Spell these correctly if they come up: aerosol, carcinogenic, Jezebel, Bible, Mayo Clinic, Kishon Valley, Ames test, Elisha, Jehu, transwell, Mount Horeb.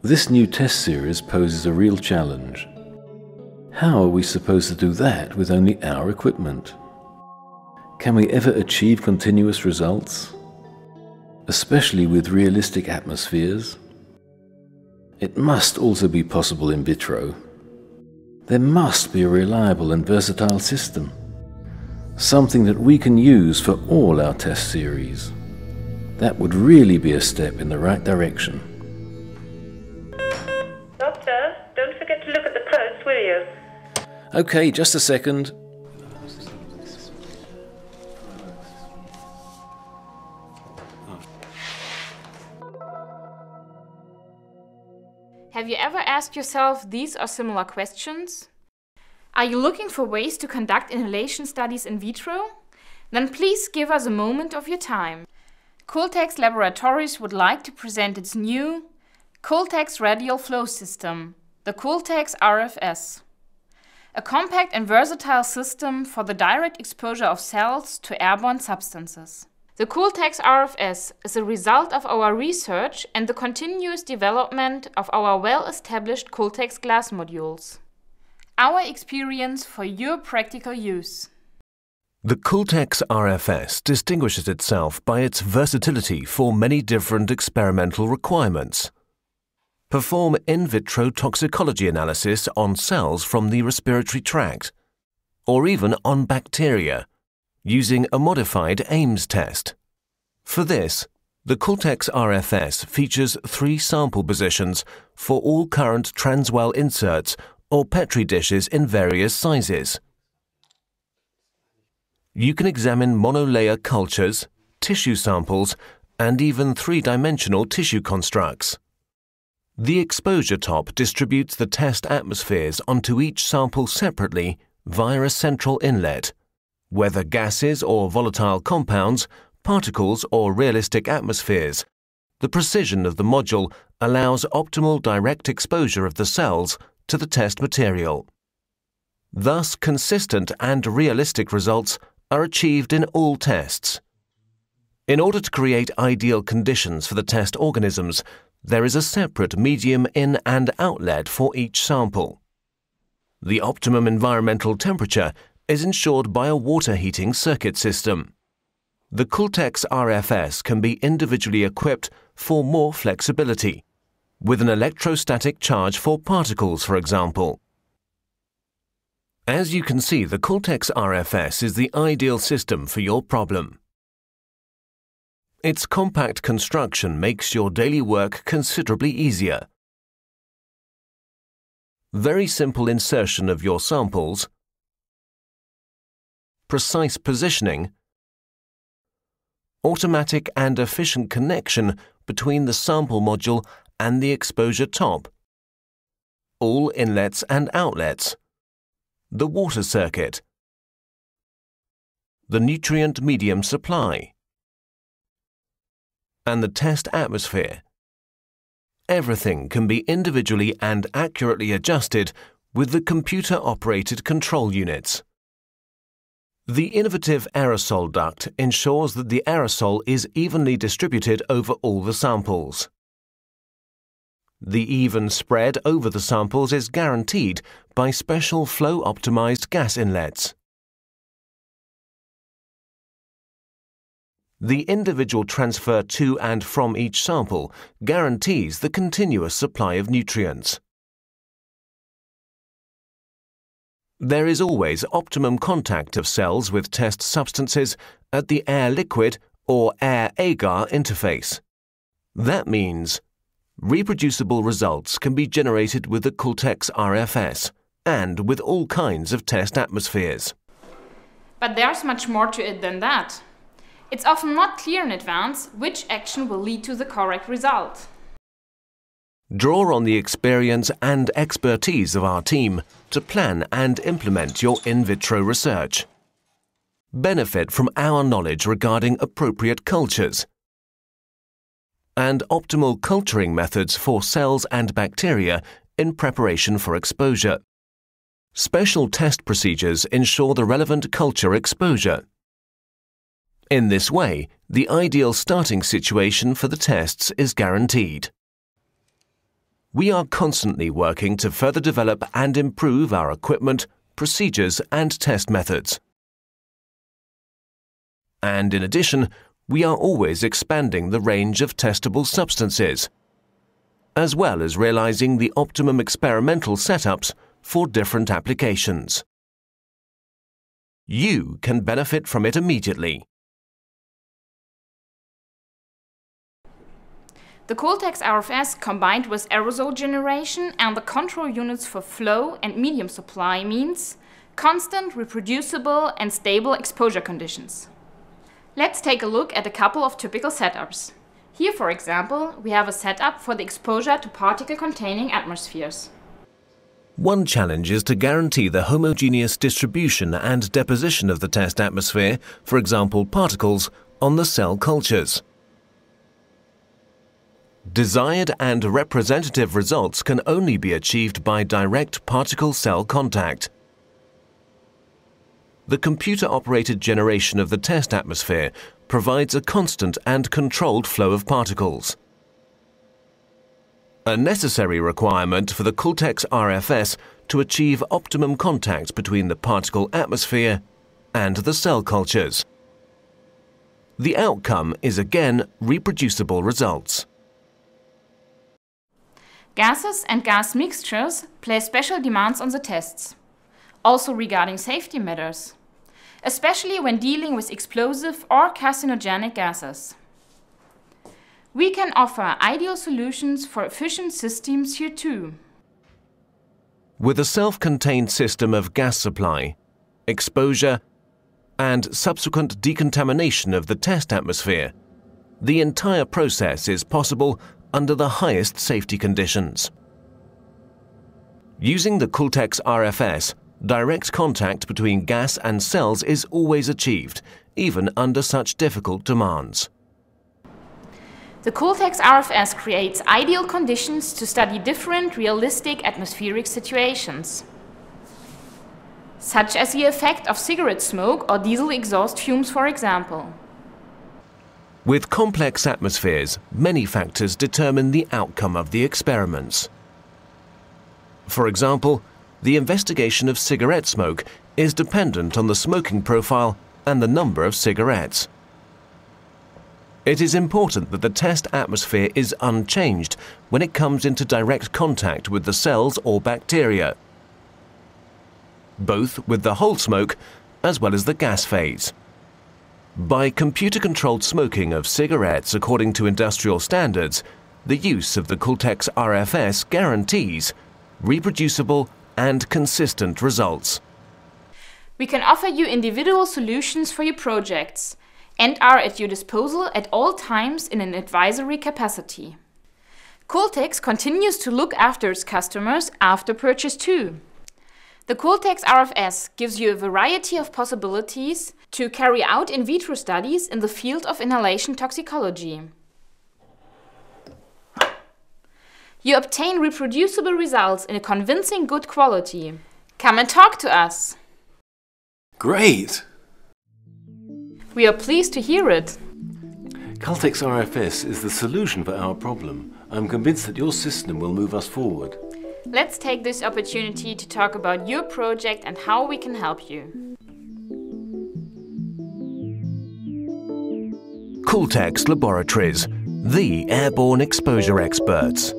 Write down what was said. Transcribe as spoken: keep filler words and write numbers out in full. This new test series poses a real challenge. How are we supposed to do that with only our equipment? Can we ever achieve continuous results, especially with realistic atmospheres? It must also be possible in vitro. There must be a reliable and versatile system, something that we can use for all our test series. That would really be a step in the right direction. Okay, just a second. Have you ever asked yourself these or similar questions? Are you looking for ways to conduct inhalation studies in vitro? Then please give us a moment of your time. CULTEX Laboratories would like to present its new CULTEX Radial Flow System, the CULTEX R F S. A compact and versatile system for the direct exposure of cells to airborne substances. The CULTEX R F S is a result of our research and the continuous development of our well-established CULTEX glass modules. Our experience for your practical use. The CULTEX R F S distinguishes itself by its versatility for many different experimental requirements. Perform in vitro toxicology analysis on cells from the respiratory tract, or even on bacteria, using a modified Ames test. For this, the CULTEX R F S features three sample positions for all current transwell inserts or Petri dishes in various sizes. You can examine monolayer cultures, tissue samples, and even three-dimensional tissue constructs. The exposure top distributes the test atmospheres onto each sample separately via a central inlet. Whether gases or volatile compounds, particles or realistic atmospheres, the precision of the module allows optimal direct exposure of the cells to the test material. Thus, consistent and realistic results are achieved in all tests. In order to create ideal conditions for the test organisms, there is a separate medium in and outlet for each sample. The optimum environmental temperature is ensured by a water heating circuit system. The CULTEX R F S can be individually equipped for more flexibility, with an electrostatic charge for particles, for example. As you can see, the CULTEX R F S is the ideal system for your problem. Its compact construction makes your daily work considerably easier. Very simple insertion of your samples, precise positioning, automatic and efficient connection between the sample module and the exposure top, all inlets and outlets, the water circuit, the nutrient medium supply, and the test atmosphere. Everything can be individually and accurately adjusted with the computer-operated control units. The innovative aerosol duct ensures that the aerosol is evenly distributed over all the samples. The even spread over the samples is guaranteed by special flow-optimized gas inlets. The individual transfer to and from each sample guarantees the continuous supply of nutrients. There is always optimum contact of cells with test substances at the air-liquid or air-agar interface. That means reproducible results can be generated with the CULTEX R F S and with all kinds of test atmospheres. But there's much more to it than that. It's often not clear in advance which action will lead to the correct result. Draw on the experience and expertise of our team to plan and implement your in vitro research. Benefit from our knowledge regarding appropriate cultures. and optimal culturing methods for cells and bacteria in preparation for exposure. Special test procedures ensure the relevant culture exposure. In this way, the ideal starting situation for the tests is guaranteed. We are constantly working to further develop and improve our equipment, procedures and test methods. And in addition, we are always expanding the range of testable substances, as well as realizing the optimum experimental setups for different applications. You can benefit from it immediately. The CULTEX R F S combined with aerosol generation and the control units for flow and medium supply means constant, reproducible and stable exposure conditions. Let's take a look at a couple of typical setups. Here, for example, we have a setup for the exposure to particle-containing atmospheres. One challenge is to guarantee the homogeneous distribution and deposition of the test atmosphere, for example particles, on the cell cultures. Desired and representative results can only be achieved by direct particle-cell contact. The computer-operated generation of the test atmosphere provides a constant and controlled flow of particles. A necessary requirement for the CULTEX R F S to achieve optimum contact between the particle atmosphere and the cell cultures. The outcome is again reproducible results. Gases and gas mixtures place special demands on the tests, also regarding safety matters, especially when dealing with explosive or carcinogenic gases. We can offer ideal solutions for efficient systems here too. With a self-contained system of gas supply, exposure, and subsequent decontamination of the test atmosphere, the entire process is possible under the highest safety conditions. Using the CULTEX R F S, direct contact between gas and cells is always achieved, even under such difficult demands. The CULTEX R F S creates ideal conditions to study different realistic atmospheric situations, such as the effect of cigarette smoke or diesel exhaust fumes, for example. With complex atmospheres, many factors determine the outcome of the experiments. For example, the investigation of cigarette smoke is dependent on the smoking profile and the number of cigarettes. It is important that the test atmosphere is unchanged when it comes into direct contact with the cells or bacteria, both with the whole smoke as well as the gas phase. By computer-controlled smoking of cigarettes according to industrial standards, the use of the CULTEX R F S guarantees reproducible and consistent results. We can offer you individual solutions for your projects and are at your disposal at all times in an advisory capacity. CULTEX continues to look after its customers after purchase too. The CULTEX R F S gives you a variety of possibilities to carry out in vitro studies in the field of inhalation toxicology. You obtain reproducible results in a convincing good quality. Come and talk to us! Great! We are pleased to hear it. CULTEX R F S is the solution for our problem. I'm convinced that your system will move us forward. Let's take this opportunity to talk about your project and how we can help you. CULTEX Laboratories, the airborne exposure experts.